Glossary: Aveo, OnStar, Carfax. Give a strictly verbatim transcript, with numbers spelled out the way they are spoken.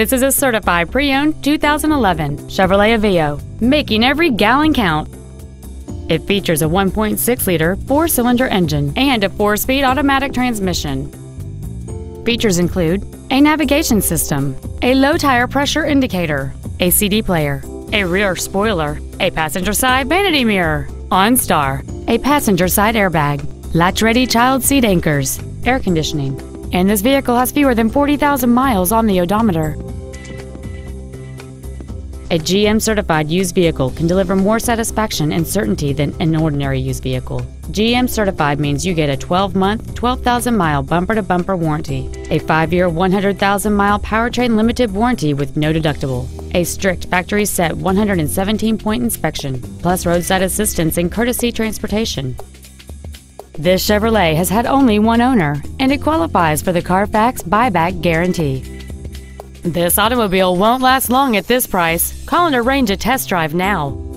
This is a certified pre-owned two thousand eleven Chevrolet Aveo, making every gallon count. It features a one point six liter four-cylinder engine and a four-speed automatic transmission. Features include a navigation system, a low tire pressure indicator, a C D player, a rear spoiler, a passenger side vanity mirror, OnStar, a passenger side airbag, latch-ready child seat anchors, air conditioning, and this vehicle has fewer than forty thousand miles on the odometer. A G M-certified used vehicle can deliver more satisfaction and certainty than an ordinary used vehicle. G M-certified means you get a twelve month, twelve thousand mile bumper-to-bumper warranty, a five year, one hundred thousand mile powertrain limited warranty with no deductible, a strict factory-set one hundred seventeen point inspection, plus roadside assistance and courtesy transportation. This Chevrolet has had only one owner, and it qualifies for the Carfax buyback guarantee. This automobile won't last long at this price. Call and arrange a test drive now.